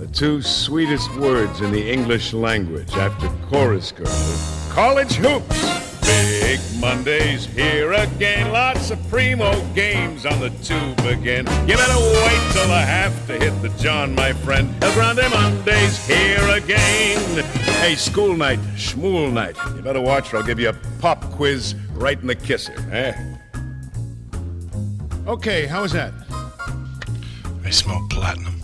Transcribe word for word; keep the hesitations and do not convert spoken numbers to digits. The two sweetest words in the English language after chorus girl. College hoops! Big Monday's here again. Lots of primo games on the tube again. You better wait till I have to hit the John, my friend. El Grande Monday's here again. Hey, school night, schmool night. You better watch or I'll give you a pop quiz right in the kisser. Eh? Okay, how was that? I smell platinum.